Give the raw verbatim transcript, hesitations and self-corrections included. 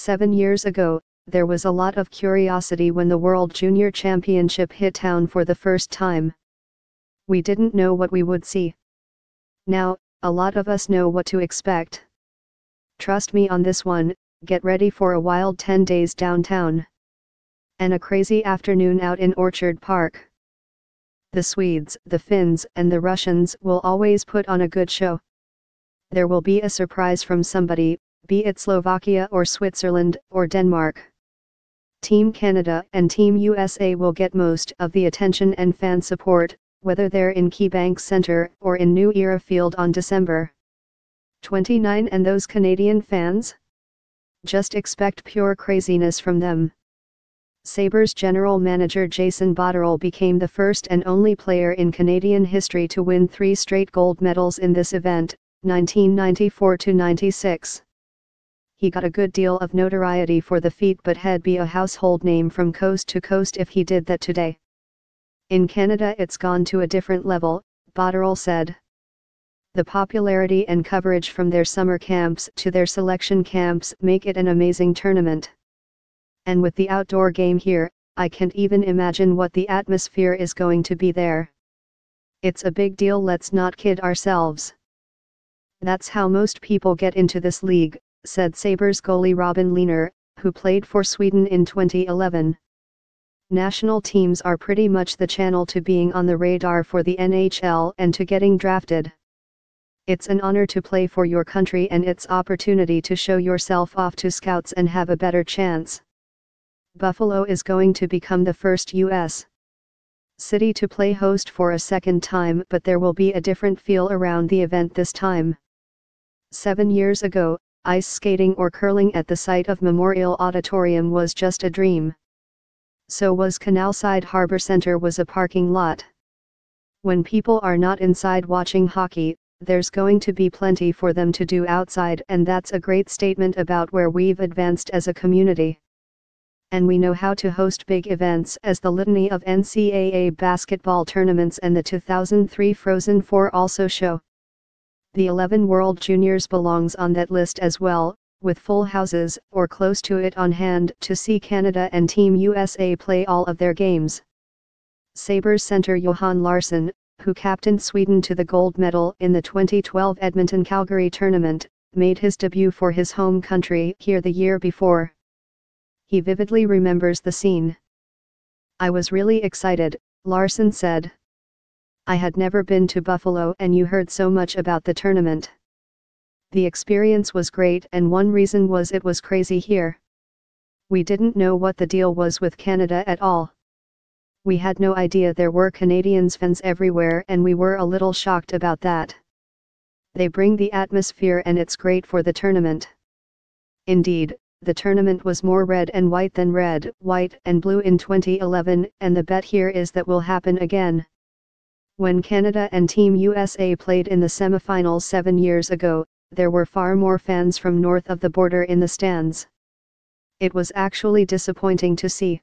Seven years ago, there was a lot of curiosity when the World Junior Championship hit town for the first time. We didn't know what we would see. Now, a lot of us know what to expect. Trust me on this one, get ready for a wild ten days downtown. And a crazy afternoon out in Orchard Park. The Swedes, the Finns, and the Russians will always put on a good show. There will be a surprise from somebody, be it Slovakia or Switzerland or Denmark. Team Canada and Team U S A will get most of the attention and fan support, whether they're in KeyBank Centre or in New Era Field on December twenty-ninth, and those Canadian fans? Just expect pure craziness from them. Sabres general manager Jason Botterill became the first and only player in Canadian history to win three straight gold medals in this event, nineteen ninety-four to ninety-six. He got a good deal of notoriety for the feat, but he'd be a household name from coast to coast if he did that today. In Canada, it's gone to a different level, Botterill said. The popularity and coverage from their summer camps to their selection camps make it an amazing tournament. And with the outdoor game here, I can't even imagine what the atmosphere is going to be there. It's a big deal, let's not kid ourselves. That's how most people get into this league, said Sabres goalie Robin Lehner, who played for Sweden in twenty eleven. National teams are pretty much the channel to being on the radar for the N H L and to getting drafted. It's an honor to play for your country, and it's an opportunity to show yourself off to scouts and have a better chance. Buffalo is going to become the first U S city to play host for a second time, but there will be a different feel around the event this time. Seven years ago, ice skating or curling at the site of Memorial Auditorium was just a dream. So was Canalside Harbor Center was a parking lot. When people are not inside watching hockey, there's going to be plenty for them to do outside, and that's a great statement about where we've advanced as a community. And we know how to host big events, as the litany of N C A A basketball tournaments and the two thousand three Frozen Four also show. The eleven World Juniors belongs on that list as well, with full houses or close to it on hand to see Canada and Team U S A play all of their games. Sabres center Johan Larsson, who captained Sweden to the gold medal in the twenty twelve Edmonton-Calgary tournament, made his debut for his home country here the year before. He vividly remembers the scene. I was really excited, Larsson said. I had never been to Buffalo, and you heard so much about the tournament. The experience was great, and one reason was it was crazy here. We didn't know what the deal was with Canada at all. We had no idea there were Canadians fans everywhere, and we were a little shocked about that. They bring the atmosphere, and it's great for the tournament. Indeed, the tournament was more red and white than red, white and blue in twenty eleven, and the bet here is that will happen again. When Canada and Team U S A played in the semifinals seven years ago, there were far more fans from north of the border in the stands. It was actually disappointing to see.